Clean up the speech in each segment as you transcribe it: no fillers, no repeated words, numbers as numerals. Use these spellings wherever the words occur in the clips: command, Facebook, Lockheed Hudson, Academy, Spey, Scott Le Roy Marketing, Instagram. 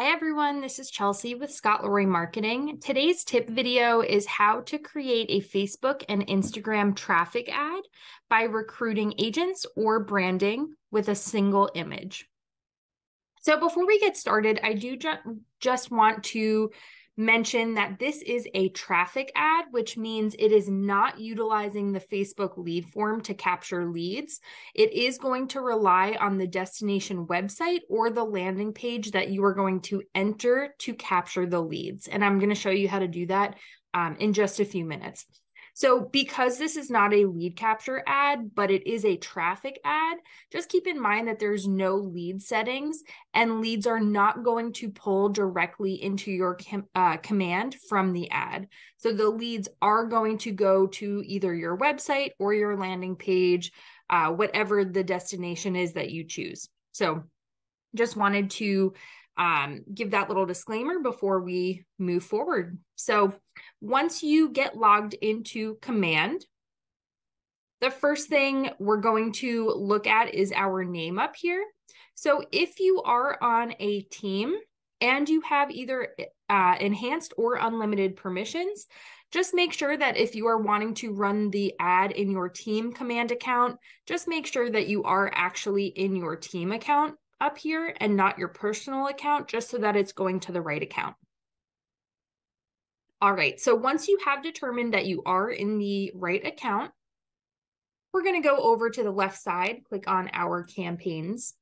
Hi everyone, this is Chelsea with Scott Le Roy Marketing. Today's tip video is how to create a Facebook and Instagram traffic ad by recruiting agents or branding with a single image. So before we get started, I do just want to mention that this is a traffic ad, which means it is not utilizing the Facebook lead form to capture leads. It is going to rely on the destination website or the landing page that you are going to enter to capture the leads. And I'm going to show you how to do that in just a few minutes. So because this is not a lead capture ad, but it is a traffic ad, just keep in mind that there's no lead settings and leads are not going to pull directly into your command from the ad. So the leads are going to go to either your website or your landing page, whatever the destination is that you choose. So just wanted to give that little disclaimer before we move forward. So once you get logged into Command, the first thing we're going to look at is our name up here. So if you are on a team and you have either enhanced or unlimited permissions, just make sure that if you are wanting to run the ad in your team command account, just make sure that you are actually in your team account up here and not your personal account, just so that it's going to the right account. All right, so once you have determined that you are in the right account, we're going to go over to the left side, click on our campaigns.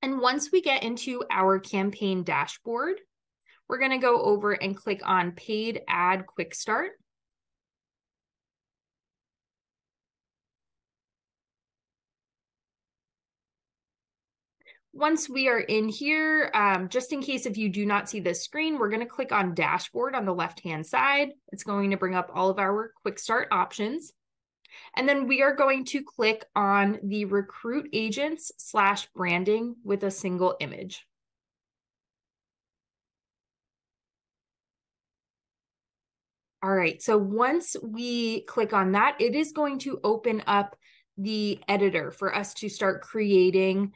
And once we get into our campaign dashboard, we're going to go over and click on Paid Ad Quick Start. Once we are in here, just in case if you do not see this screen, we're going to click on Dashboard on the left-hand side. It's going to bring up all of our quick start options. And then we are going to click on the Recruit Agents / Branding with a Single Image. All right, so once we click on that, it is going to open up the editor for us to start creating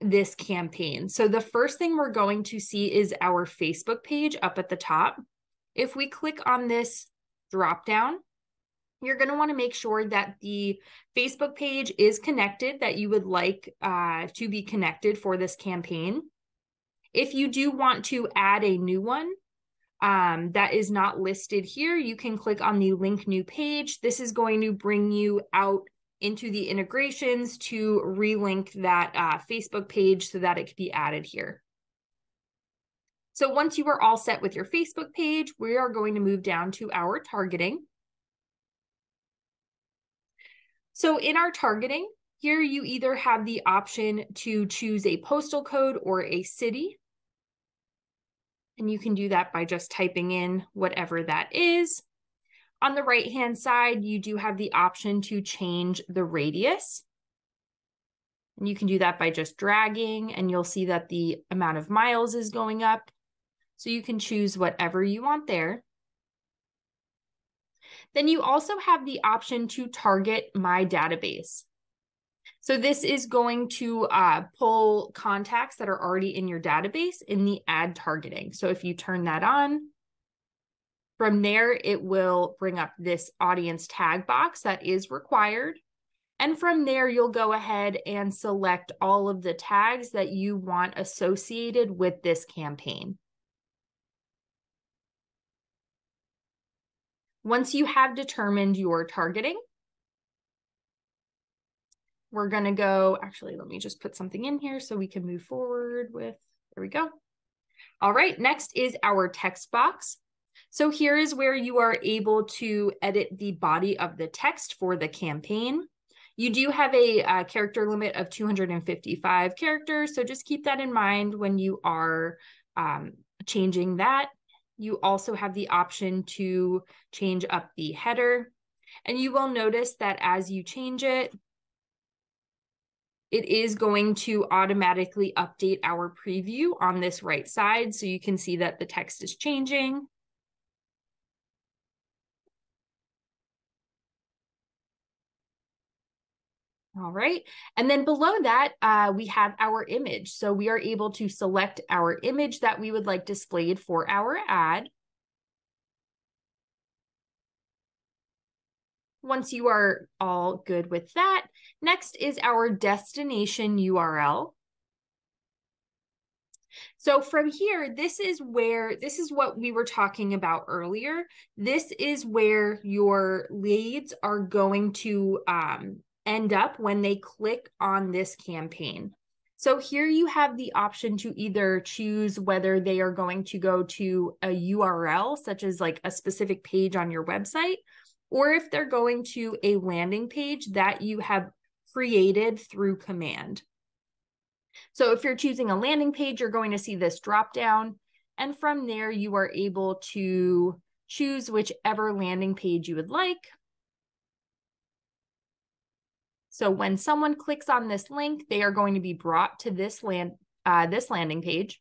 this campaign. So the first thing we're going to see is our Facebook page up at the top. If we click on this drop down, you're going to want to make sure that the Facebook page is connected, that you would like to be connected for this campaign. If you do want to add a new one, that is not listed here, you can click on the link new page. This is going to bring you out into the integrations to relink that Facebook page so that it could be added here. So once you are all set with your Facebook page, we are going to move down to our targeting. So in our targeting, here you either have the option to choose a postal code or a city. And you can do that by just typing in whatever that is. On the right-hand side, you do have the option to change the radius. And you can do that by just dragging, and you'll see that the amount of miles is going up. So you can choose whatever you want there. Then you also have the option to target my database. So this is going to pull contacts that are already in your database in the ad targeting. So if you turn that on, from there, it will bring up this audience tag box that is required. And from there, you'll go ahead and select all of the tags that you want associated with this campaign. Once you have determined your targeting, we're going to go, actually, let me just put something in here so we can move forward with, there we go. All right, next is our text box. So here is where you are able to edit the body of the text for the campaign. You do have a character limit of 255 characters, so just keep that in mind when you are changing that. You also have the option to change up the header, and you will notice that as you change it, it is going to automatically update our preview on this right side, so you can see that the text is changing. All right. And then below that, we have our image. So we are able to select our image that we would like displayed for our ad. Once you are all good with that, next is our destination URL. So from here, this is what we were talking about earlier. This is where your leads are going to end up when they click on this campaign. So here you have the option to either choose whether they are going to go to a URL, such as like a specific page on your website, or if they're going to a landing page that you have created through command. So if you're choosing a landing page, you're going to see this drop down, and from there you are able to choose whichever landing page you would like. So when someone clicks on this link, they are going to be brought to this landing page.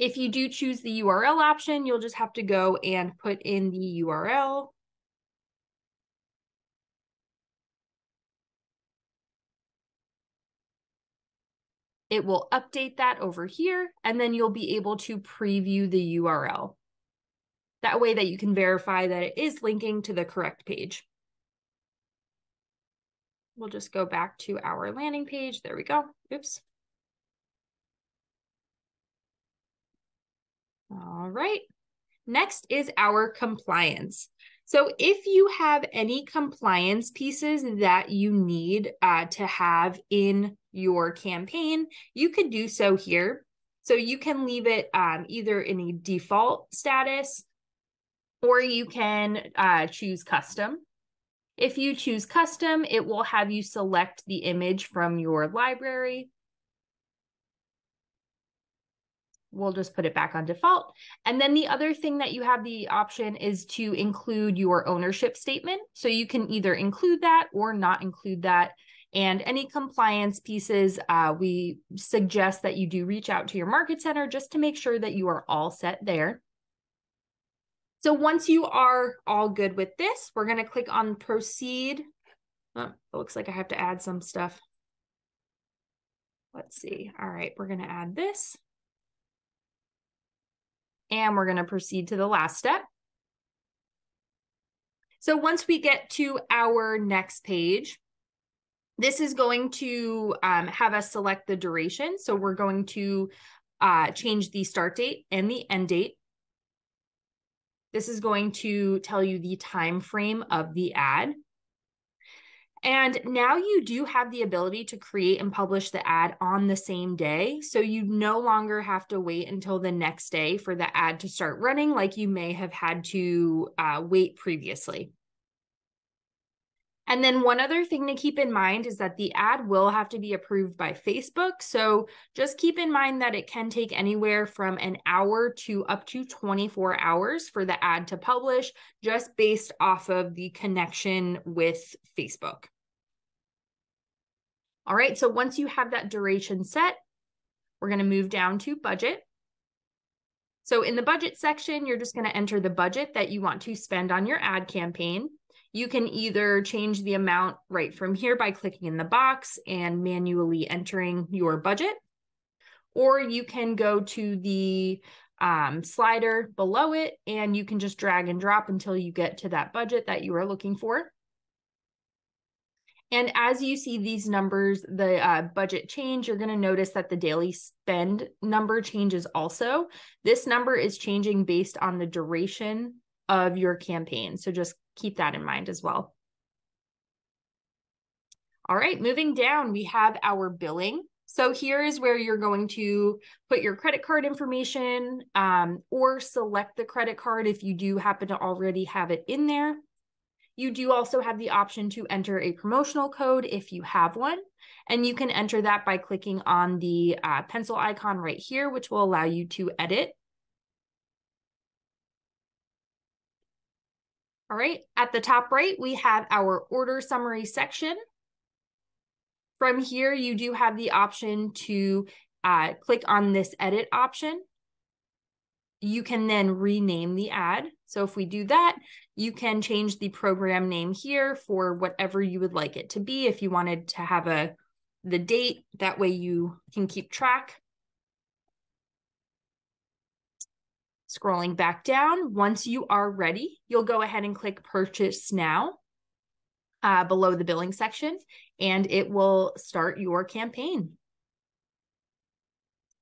If you do choose the URL option, you'll just have to go and put in the URL. It will update that over here, and then you'll be able to preview the URL. That way that you can verify that it is linking to the correct page. We'll just go back to our landing page. There we go. Oops. All right. Next is our compliance. So if you have any compliance pieces that you need to have in your campaign, you could do so here. So you can leave it either in a default status, or you can choose custom. If you choose custom, it will have you select the image from your library. We'll just put it back on default. And then the other thing that you have the option is to include your ownership statement. So you can either include that or not include that. And any compliance pieces, we suggest that you do reach out to your market center just to make sure that you are all set there. So once you are all good with this, we're going to click on proceed. Oh, it looks like I have to add some stuff. Let's see. All right, we're going to add this. And we're going to proceed to the last step. So once we get to our next page, this is going to have us select the duration. So we're going to change the start date and the end date. This is going to tell you the time frame of the ad. And now you do have the ability to create and publish the ad on the same day. So you no longer have to wait until the next day for the ad to start running like you may have had to wait previously. And then one other thing to keep in mind is that the ad will have to be approved by Facebook. So just keep in mind that it can take anywhere from an hour to up to 24 hours for the ad to publish, just based off of the connection with Facebook. All right, so once you have that duration set, we're going to move down to budget. So in the budget section, you're just going to enter the budget that you want to spend on your ad campaign. You can either change the amount right from here by clicking in the box and manually entering your budget, or you can go to the slider below it and you can just drag and drop until you get to that budget that you are looking for. And as you see these numbers, the budget change, you're going to notice that the daily spend number changes also. This number is changing based on the duration of your campaign. So just keep that in mind as well. All right, moving down, we have our billing. So here is where you're going to put your credit card information or select the credit card if you do happen to already have it in there. You do also have the option to enter a promotional code if you have one, and you can enter that by clicking on the pencil icon right here, which will allow you to edit. All right, at the top right, we have our order summary section. From here, you do have the option to click on this edit option. you can then rename the ad. So if we do that, you can change the program name here for whatever you would like it to be. If you wanted to have the date, that way you can keep track. Scrolling back down, once you are ready, you'll go ahead and click Purchase Now below the billing section, and it will start your campaign.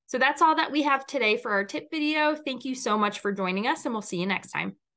So that's all that we have today for our tip video. Thank you so much for joining us, and we'll see you next time.